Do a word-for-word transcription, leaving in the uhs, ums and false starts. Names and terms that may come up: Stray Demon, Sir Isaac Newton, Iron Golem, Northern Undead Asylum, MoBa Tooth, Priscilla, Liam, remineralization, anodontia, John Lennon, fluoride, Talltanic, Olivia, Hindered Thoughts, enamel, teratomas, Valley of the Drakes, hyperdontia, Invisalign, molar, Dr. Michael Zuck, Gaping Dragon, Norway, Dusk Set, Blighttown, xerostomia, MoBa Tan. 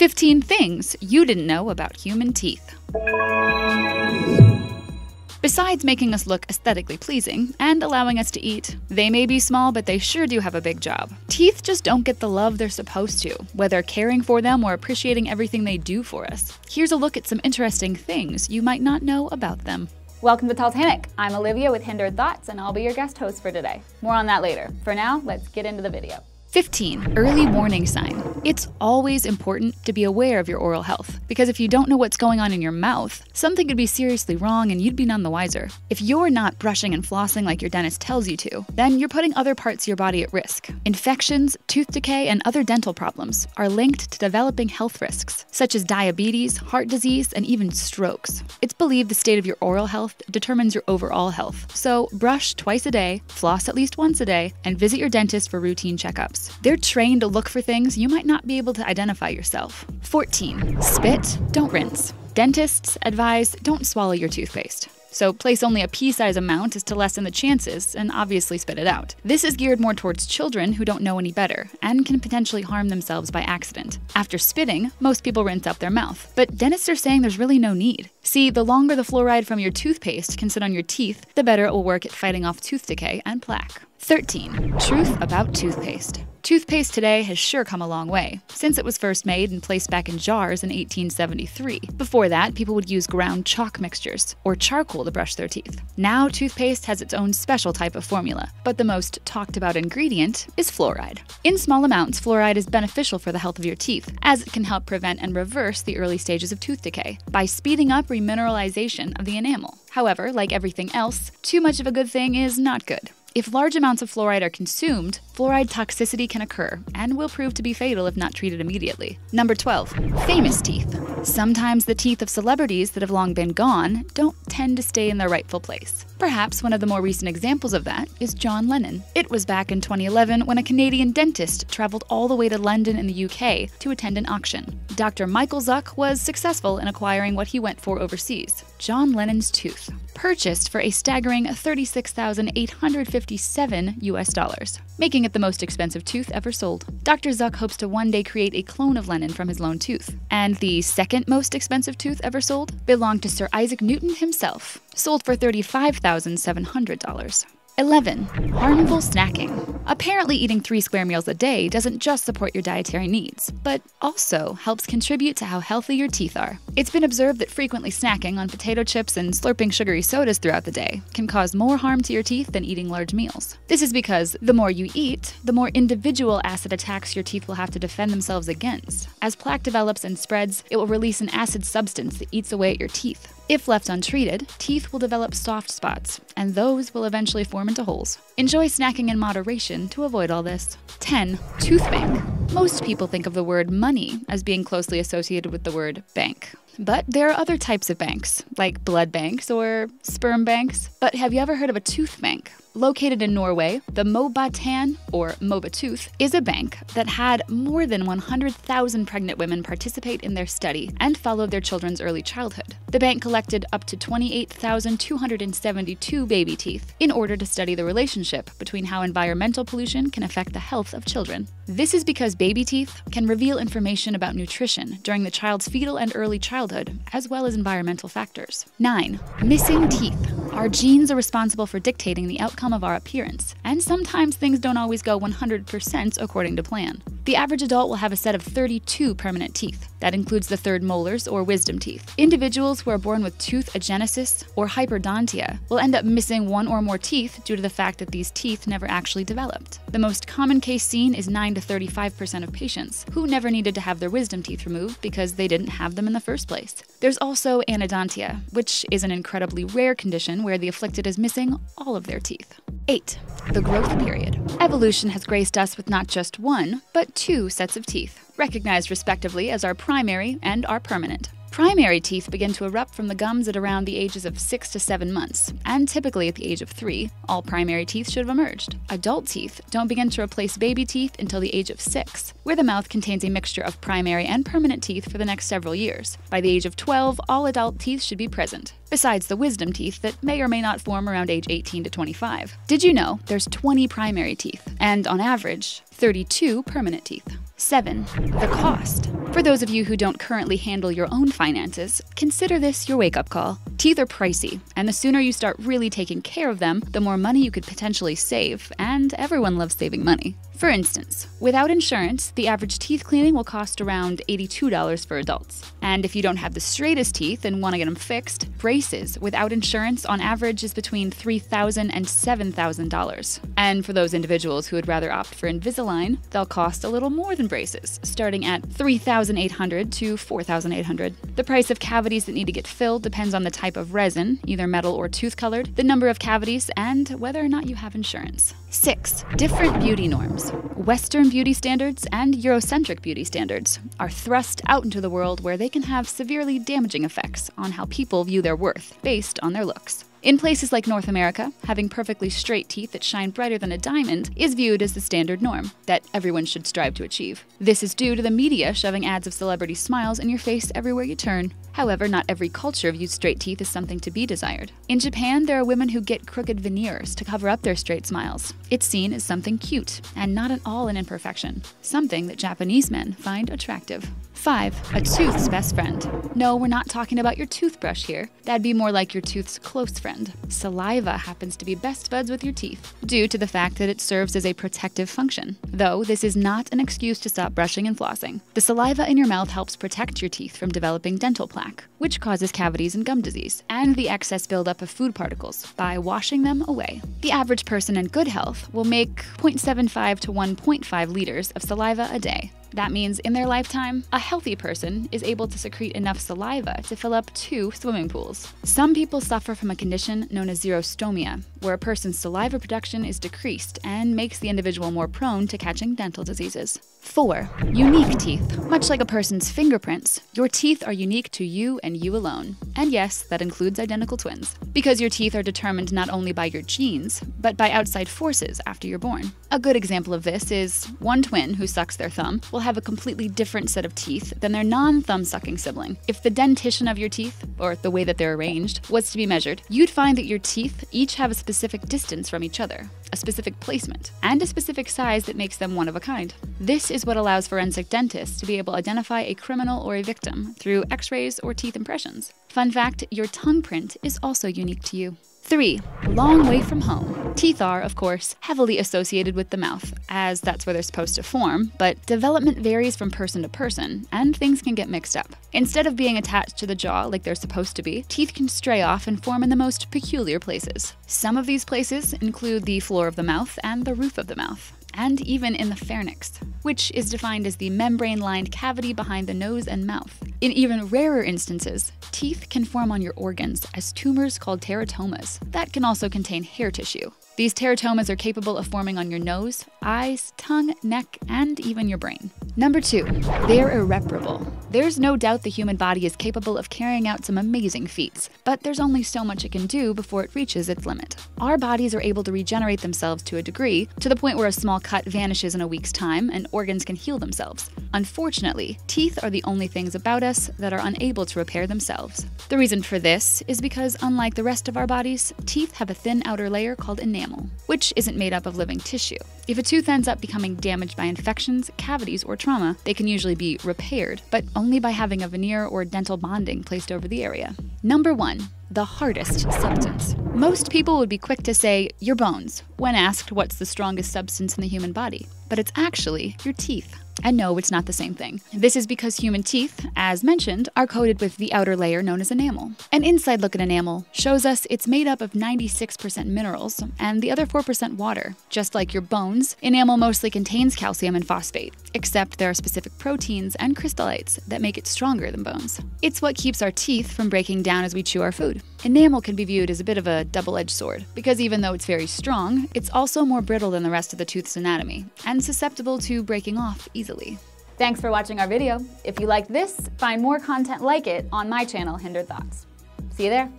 fifteen things you didn't know about human teeth. Besides making us look aesthetically pleasing and allowing us to eat, they may be small, but they sure do have a big job. Teeth just don't get the love they're supposed to, whether caring for them or appreciating everything they do for us. Here's a look at some interesting things you might not know about them. Welcome to Talltanic. I'm Olivia with Hindered Thoughts, and I'll be your guest host for today. More on that later. For now, let's get into the video. fifteen. Early warning sign. It's always important to be aware of your oral health, because if you don't know what's going on in your mouth, something could be seriously wrong and you'd be none the wiser. If you're not brushing and flossing like your dentist tells you to, then you're putting other parts of your body at risk. Infections, tooth decay, and other dental problems are linked to developing health risks, such as diabetes, heart disease, and even strokes. It's believed the state of your oral health determines your overall health, so brush twice a day, floss at least once a day, and visit your dentist for routine checkups. They're trained to look for things you might not be able to identify yourself. fourteen. Spit, don't rinse. Dentists advise don't swallow your toothpaste. So place only a pea-sized amount is to lessen the chances and obviously spit it out. This is geared more towards children who don't know any better and can potentially harm themselves by accident. After spitting, most people rinse up their mouth, but dentists are saying there's really no need. See, the longer the fluoride from your toothpaste can sit on your teeth, the better it will work at fighting off tooth decay and plaque. thirteen. Truth about toothpaste. Toothpaste today has sure come a long way, since it was first made and placed back in jars in eighteen seventy-three. Before that, people would use ground chalk mixtures or charcoal to brush their teeth. Now, toothpaste has its own special type of formula, but the most talked about ingredient is fluoride. In small amounts, fluoride is beneficial for the health of your teeth, as it can help prevent and reverse the early stages of tooth decay by speeding up remineralization of the enamel. However, like everything else, too much of a good thing is not good. If large amounts of fluoride are consumed, fluoride toxicity can occur and will prove to be fatal if not treated immediately. Number twelve. Famous teeth. Sometimes the teeth of celebrities that have long been gone don't tend to stay in their rightful place. Perhaps one of the more recent examples of that is John Lennon. It was back in twenty eleven when a Canadian dentist traveled all the way to London in the U K to attend an auction. Doctor Michael Zuck was successful in acquiring what he went for overseas, John Lennon's tooth, purchased for a staggering thirty-six thousand eight hundred fifty-seven U S dollars, making it the most expensive tooth ever sold. Doctor Zuck hopes to one day create a clone of Lennon from his lone tooth. And the second most expensive tooth ever sold belonged to Sir Isaac Newton himself, sold for thirty-five thousand seven hundred dollars. eleven. Harmful snacking. Apparently, eating three square meals a day doesn't just support your dietary needs, but also helps contribute to how healthy your teeth are. It's been observed that frequently snacking on potato chips and slurping sugary sodas throughout the day can cause more harm to your teeth than eating large meals. This is because the more you eat, the more individual acid attacks your teeth will have to defend themselves against. As plaque develops and spreads, it will release an acid substance that eats away at your teeth. If left untreated, teeth will develop soft spots, and those will eventually form into holes. Enjoy snacking in moderation to avoid all this. ten. Tooth bank. Most people think of the word money as being closely associated with the word bank. But there are other types of banks, like blood banks or sperm banks. But have you ever heard of a tooth bank? Located in Norway, the MoBa Tan, or MoBa Tooth, is a bank that had more than one hundred thousand pregnant women participate in their study and followed their children's early childhood. The bank collected up to twenty-eight thousand two hundred seventy-two baby teeth in order to study the relationship between how environmental pollution can affect the health of children. This is because baby teeth can reveal information about nutrition during the child's fetal and early childhood, as well as environmental factors. nine. Missing teeth. Our genes are responsible for dictating the outcome of our appearance, and sometimes things don't always go one hundred percent according to plan. The average adult will have a set of thirty-two permanent teeth. That includes the third molars or wisdom teeth. Individuals who are born with tooth agenesis or hyperdontia will end up missing one or more teeth due to the fact that these teeth never actually developed. The most common case seen is nine to thirty-five percent of patients who never needed to have their wisdom teeth removed because they didn't have them in the first place. There's also anodontia, which is an incredibly rare condition where the afflicted is missing all of their teeth. eight. The growth period. Evolution has graced us with not just one, but two sets of teeth, recognized respectively as our primary and our permanent. Primary teeth begin to erupt from the gums at around the ages of six to seven months, and typically at the age of three, all primary teeth should have emerged. Adult teeth don't begin to replace baby teeth until the age of six, where the mouth contains a mixture of primary and permanent teeth for the next several years. By the age of twelve, all adult teeth should be present, besides the wisdom teeth that may or may not form around age eighteen to twenty-five. Did you know there's twenty primary teeth, and on average, thirty-two permanent teeth? Seven, the cost. For those of you who don't currently handle your own finances, consider this your wake-up call. Teeth are pricey, and the sooner you start really taking care of them, the more money you could potentially save, and everyone loves saving money. For instance, without insurance, the average teeth cleaning will cost around eighty-two dollars for adults. And if you don't have the straightest teeth and want to get them fixed, braces without insurance on average is between three thousand dollars and seven thousand dollars. And for those individuals who would rather opt for Invisalign, they'll cost a little more than braces, starting at three thousand eight hundred dollars to four thousand eight hundred dollars. The price of cavities that need to get filled depends on the type of resin, either metal or tooth-colored, the number of cavities, and whether or not you have insurance. Six, different beauty norms. Western beauty standards and Eurocentric beauty standards are thrust out into the world where they can have severely damaging effects on how people view their worth based on their looks. In places like North America, having perfectly straight teeth that shine brighter than a diamond is viewed as the standard norm that everyone should strive to achieve. This is due to the media shoving ads of celebrity smiles in your face everywhere you turn. However, not every culture views straight teeth as something to be desired. In Japan, there are women who get crooked veneers to cover up their straight smiles. It's seen as something cute and not at all an imperfection, something that Japanese men find attractive. Five, a tooth's best friend. No, we're not talking about your toothbrush here. That'd be more like your tooth's close friend. Saliva happens to be best buds with your teeth, due to the fact that it serves as a protective function. Though, this is not an excuse to stop brushing and flossing. The saliva in your mouth helps protect your teeth from developing dental plaque, which causes cavities and gum disease, and the excess buildup of food particles by washing them away. The average person in good health will make zero point seven five to one point five liters of saliva a day. That means in their lifetime, a healthy person is able to secrete enough saliva to fill up two swimming pools. Some people suffer from a condition known as xerostomia, where a person's saliva production is decreased and makes the individual more prone to catching dental diseases. Four, unique teeth. Much like a person's fingerprints, your teeth are unique to you and you alone. And yes, that includes identical twins. Because your teeth are determined not only by your genes, but by outside forces after you're born. A good example of this is one twin who sucks their thumb will have a completely different set of teeth than their non-thumb-sucking sibling. If the dentition of your teeth, or the way that they're arranged, was to be measured, you'd find that your teeth each have a specific distance from each other, a specific placement, and a specific size that makes them one of a kind. This is what allows forensic dentists to be able to identify a criminal or a victim through x-rays or teeth impressions. Fun fact, your tongue print is also unique to you. Three, long way from home. Teeth are, of course, heavily associated with the mouth, as that's where they're supposed to form, but development varies from person to person, and things can get mixed up. Instead of being attached to the jaw like they're supposed to be, teeth can stray off and form in the most peculiar places. Some of these places include the floor of the mouth and the roof of the mouth, and even in the pharynx, which is defined as the membrane-lined cavity behind the nose and mouth. In even rarer instances, teeth can form on your organs as tumors called teratomas that can also contain hair tissue. These teratomas are capable of forming on your nose, eyes, tongue, neck, and even your brain. Number two, they're irreparable. There's no doubt the human body is capable of carrying out some amazing feats, but there's only so much it can do before it reaches its limit. Our bodies are able to regenerate themselves to a degree, to the point where a small cut vanishes in a week's time and organs can heal themselves. Unfortunately, teeth are the only things about us that are unable to repair themselves. The reason for this is because, unlike the rest of our bodies, teeth have a thin outer layer called enamel, which isn't made up of living tissue. If a tooth ends up becoming damaged by infections, cavities, or trauma, they can usually be repaired, but only by having a veneer or dental bonding placed over the area. Number one, the hardest substance. Most people would be quick to say, your bones, when asked what's the strongest substance in the human body, but it's actually your teeth. And no, it's not the same thing. This is because human teeth, as mentioned, are coated with the outer layer known as enamel. An inside look at enamel shows us it's made up of ninety-six percent minerals and the other four percent water. Just like your bones, enamel mostly contains calcium and phosphate, except there are specific proteins and crystallites that make it stronger than bones. It's what keeps our teeth from breaking down as we chew our food. Enamel can be viewed as a bit of a double-edged sword, because even though it's very strong, it's also more brittle than the rest of the tooth's anatomy, and susceptible to breaking off easily. Thanks for watching our video. If you liked this, find more content like it on my channel, Hindered Thoughts. See you there.